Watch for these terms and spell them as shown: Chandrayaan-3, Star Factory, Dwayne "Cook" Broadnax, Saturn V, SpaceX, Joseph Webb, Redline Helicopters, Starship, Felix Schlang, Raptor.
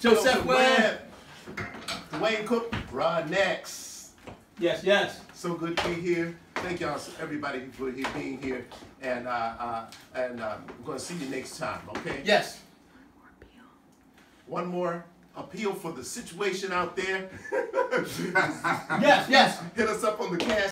Joseph Webb. Dwayne "Cook" Broadnax. Yes, yes. So good to be here. Thank y'all, everybody, for being here. And I'm going to see you next time, okay? Yes. One more appeal for the situation out there. Yes, yes. Hit us up on the cash.